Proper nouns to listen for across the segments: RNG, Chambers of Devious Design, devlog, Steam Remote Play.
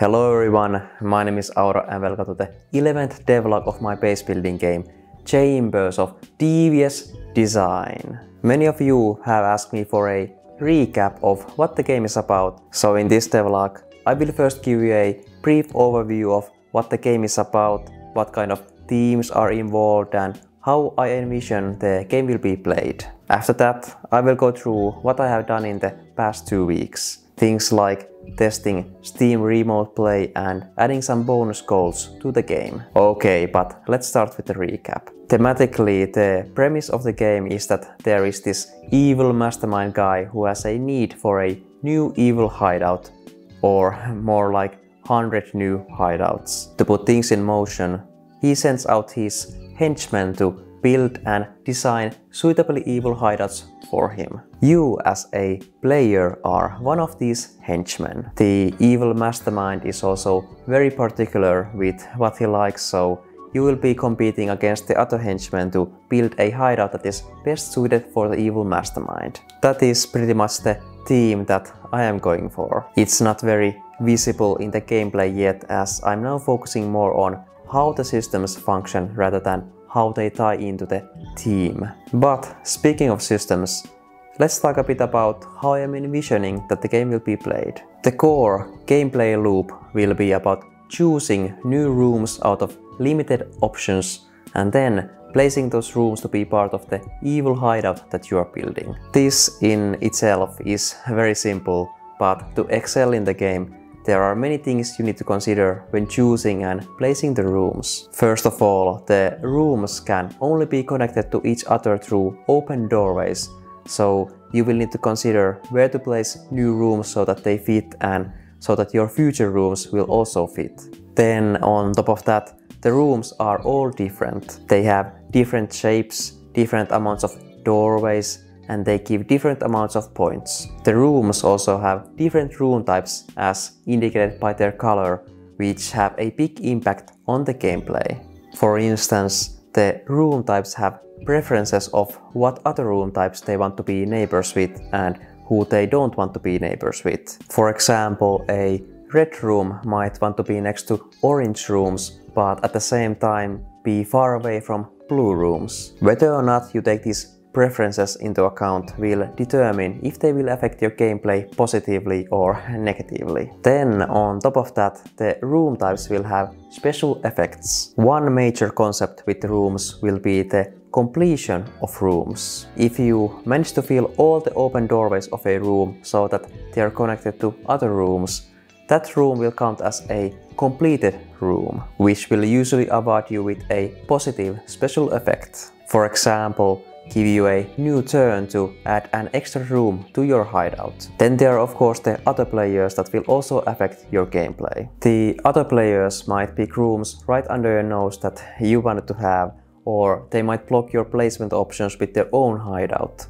Hello everyone, my name is Aura and welcome to the 11th devlog of my base building game, Chambers of Devious Design. Many of you have asked me for a recap of what the game is about, so in this devlog I will first give you a brief overview of what the game is about, what kind of themes are involved and how I envision the game will be played. After that I will go through what I have done in the past 2 weeks. Things like testing Steam Remote Play and adding some bonus goals to the game. Okay, but let's start with the recap. Thematically, the premise of the game is that there is this evil mastermind guy who has a need for a new evil hideout, or more like 100 new hideouts. To put things in motion, he sends out his henchmen to build and design suitably evil hideouts for him. You as a player are one of these henchmen. The evil mastermind is also very particular with what he likes, so you will be competing against the other henchmen to build a hideout that is best suited for the evil mastermind. That is pretty much the theme that I am going for. It's not very visible in the gameplay yet, as I'm now focusing more on how the systems function rather than how they tie into the team. But speaking of systems, let's talk a bit about how I am envisioning that the game will be played. The core gameplay loop will be about choosing new rooms out of limited options and then placing those rooms to be part of the evil hideout that you are building. This in itself is very simple, but to excel in the game, there are many things you need to consider when choosing and placing the rooms. First of all, the rooms can only be connected to each other through open doorways, so you will need to consider where to place new rooms so that they fit and so that your future rooms will also fit. Then on top of that, the rooms are all different. They have different shapes, different amounts of doorways, and they give different amounts of points. The rooms also have different room types as indicated by their color, which have a big impact on the gameplay. For instance, the room types have preferences of what other room types they want to be neighbors with and who they don't want to be neighbors with. For example, a red room might want to be next to orange rooms, but at the same time be far away from blue rooms. Whether or not you take these preferences into account will determine if they will affect your gameplay positively or negatively. Then on top of that, the room types will have special effects. One major concept with rooms will be the completion of rooms. If you manage to fill all the open doorways of a room so that they are connected to other rooms, that room will count as a completed room, which will usually award you with a positive special effect. For example, give you a new turn to add an extra room to your hideout. Then there are of course the other players that will also affect your gameplay. The other players might pick rooms right under your nose that you wanted to have, or they might block your placement options with their own hideout.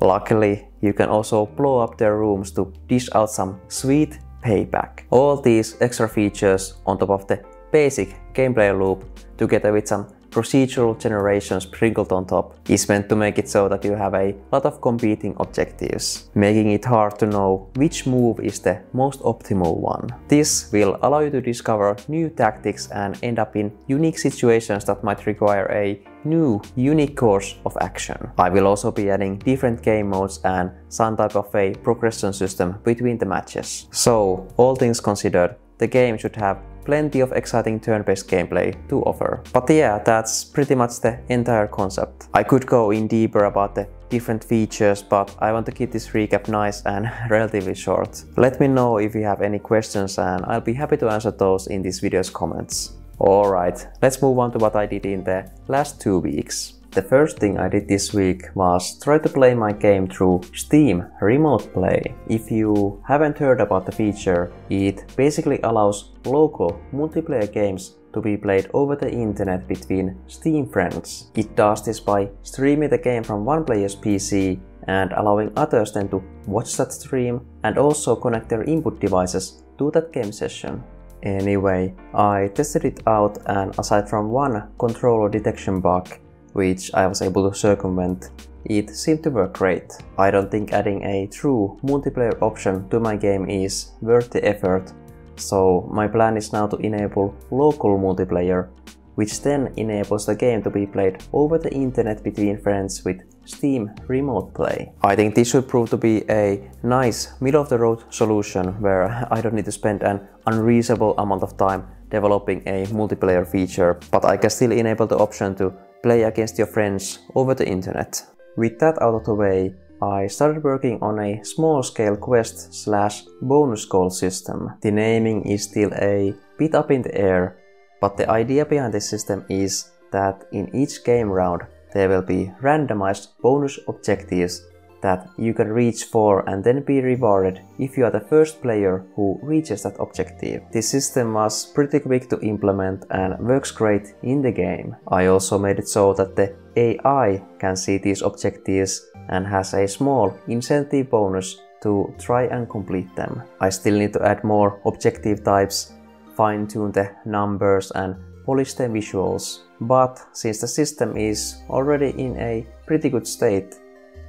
Luckily, you can also blow up their rooms to dish out some sweet payback. All these extra features on top of the basic gameplay loop, together with some procedural generations sprinkled on top, is meant to make it so that you have a lot of competing objectives, making it hard to know which move is the most optimal one. This will allow you to discover new tactics and end up in unique situations that might require a new, unique course of action. I will also be adding different game modes and some type of a progression system between the matches. So, all things considered, the game should have plenty of exciting turn-based gameplay to offer. But yeah, that's pretty much the entire concept. I could go in deeper about the different features, but I want to keep this recap nice and relatively short. Let me know if you have any questions and I'll be happy to answer those in this video's comments. Alright, let's move on to what I did in the last 2 weeks. The first thing I did this week was try to play my game through Steam Remote Play. If you haven't heard about the feature, it basically allows local multiplayer games to be played over the internet between Steam friends. It does this by streaming the game from one player's PC and allowing others then to watch that stream and also connect their input devices to that game session. Anyway, I tested it out, and aside from one controller detection bug, which I was able to circumvent, it seemed to work great. I don't think adding a true multiplayer option to my game is worth the effort, So my plan is now to enable local multiplayer, which then enables the game to be played over the internet between friends with Steam Remote Play. I think this should prove to be a nice middle-of-the-road solution where I don't need to spend an unreasonable amount of time developing a multiplayer feature, but I can still enable the option to play against your friends over the internet. With that out of the way, I started working on a small-scale quest/bonus goal system. The naming is still a bit up in the air, but the idea behind this system is that in each game round there will be randomized bonus objectives that you can reach for and then be rewarded if you are the first player who reaches that objective. This system was pretty quick to implement and works great in the game. I also made it so that the AI can see these objectives and has a small incentive bonus to try and complete them. I still need to add more objective types, fine-tune the numbers and polish the visuals, but since the system is already in a pretty good state,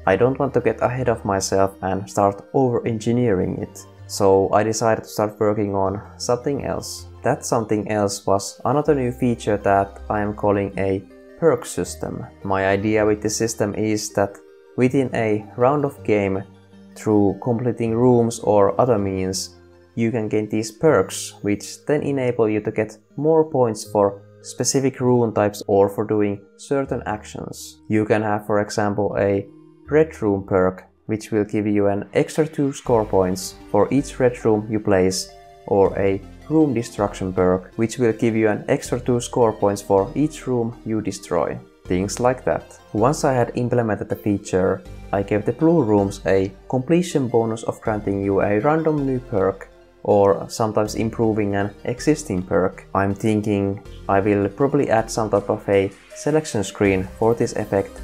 I don't want to get ahead of myself and start over-engineering it. So I decided to start working on something else. That something else was another new feature that I am calling a perk system. My idea with this system is that within a round of game, through completing rooms or other means, you can gain these perks, which then enable you to get more points for specific room types or for doing certain actions. You can have, for example, a red room perk, which will give you an extra 2 score points for each red room you place, or a room destruction perk, which will give you an extra 2 score points for each room you destroy. Things like that. Once I had implemented the feature, I gave the blue rooms a completion bonus of granting you a random new perk, or sometimes improving an existing perk. I'm thinking I will probably add some type of a selection screen for this effect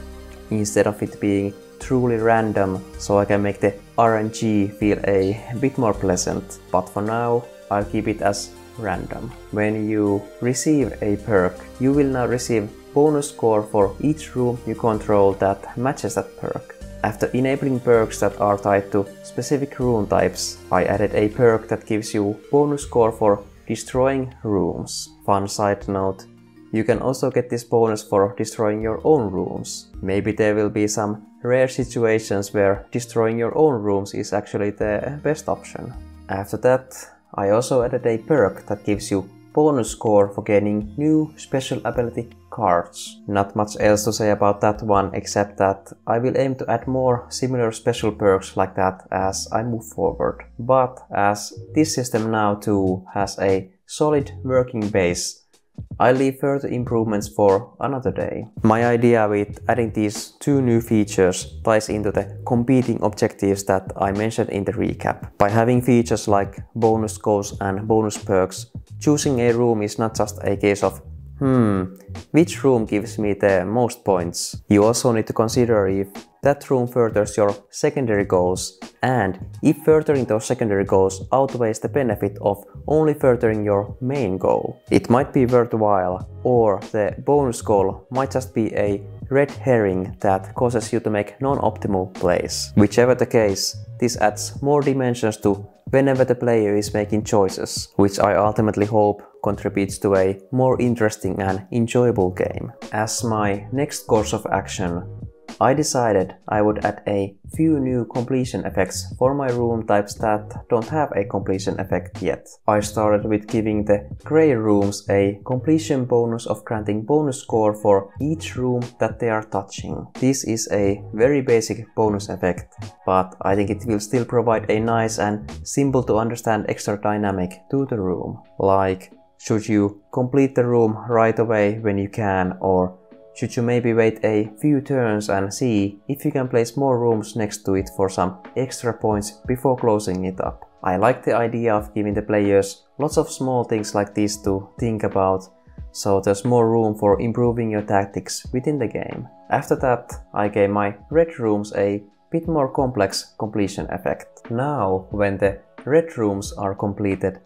instead of it being truly random, so I can make the RNG feel a bit more pleasant, but for now I'll keep it as random. When you receive a perk, you will now receive bonus score for each room you control that matches that perk. After enabling perks that are tied to specific room types, I added a perk that gives you bonus score for destroying rooms. Fun side note, you can also get this bonus for destroying your own rooms. Maybe there will be some rare situations where destroying your own rooms is actually the best option. After that, I also added a perk that gives you bonus score for gaining new special ability cards. Not much else to say about that one, except that I will aim to add more similar special perks like that as I move forward. But as this system now too has a solid working base, I'll leave further improvements for another day. My idea with adding these 2 new features ties into the competing objectives that I mentioned in the recap. By having features like bonus goals and bonus perks, choosing a room is not just a case of which room gives me the most points. You also need to consider if that room furthers your secondary goals, and if furthering those secondary goals outweighs the benefit of only furthering your main goal. It might be worthwhile, or the bonus goal might just be a red herring that causes you to make non-optimal plays. Whichever the case, this adds more dimensions to whenever the player is making choices, which I ultimately hope contributes to a more interesting and enjoyable game. As my next course of action, I decided I would add a few new completion effects for my room types that don't have a completion effect yet. I started with giving the grey rooms a completion bonus of granting bonus score for each room that they are touching. This is a very basic bonus effect, but I think it will still provide a nice and simple to understand extra dynamic to the room. Like, should you complete the room right away when you can, or should you maybe wait a few turns and see if you can place more rooms next to it for some extra points before closing it up? I like the idea of giving the players lots of small things like these to think about, so there's more room for improving your tactics within the game. After that, I gave my red rooms a bit more complex completion effect. Now, when the red rooms are completed,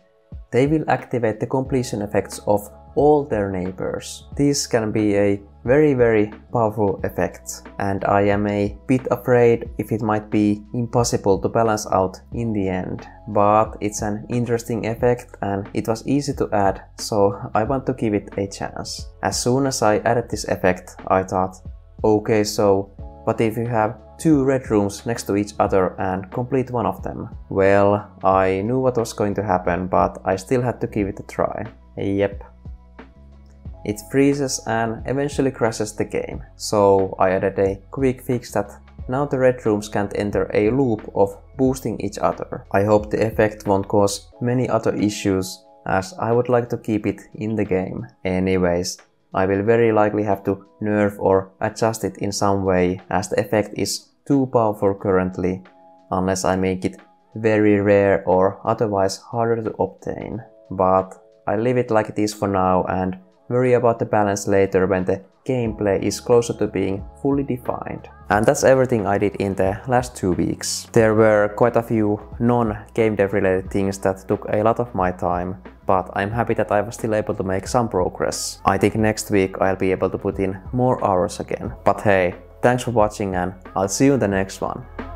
they will activate the completion effects of all their neighbors. This can be a very powerful effects, and I am a bit afraid if it might be impossible to balance out in the end. But it's an interesting effect and it was easy to add, so I want to give it a chance. As soon as I added this effect, I thought, okay, so but if you have two red rooms next to each other and complete one of them? Well, I knew what was going to happen, but I still had to give it a try. Yep. It freezes and eventually crashes the game, so I added a quick fix that now the red rooms can't enter a loop of boosting each other. I hope the effect won't cause many other issues, as I would like to keep it in the game. Anyways, I will very likely have to nerf or adjust it in some way, as the effect is too powerful currently, unless I make it very rare or otherwise harder to obtain. But I leave it like it is for now and worry about the balance later when the gameplay is closer to being fully defined. And that's everything I did in the last 2 weeks. There were quite a few non-game dev related things that took a lot of my time, but I'm happy that I was still able to make some progress. I think next week I'll be able to put in more hours again. But hey, thanks for watching and I'll see you in the next one.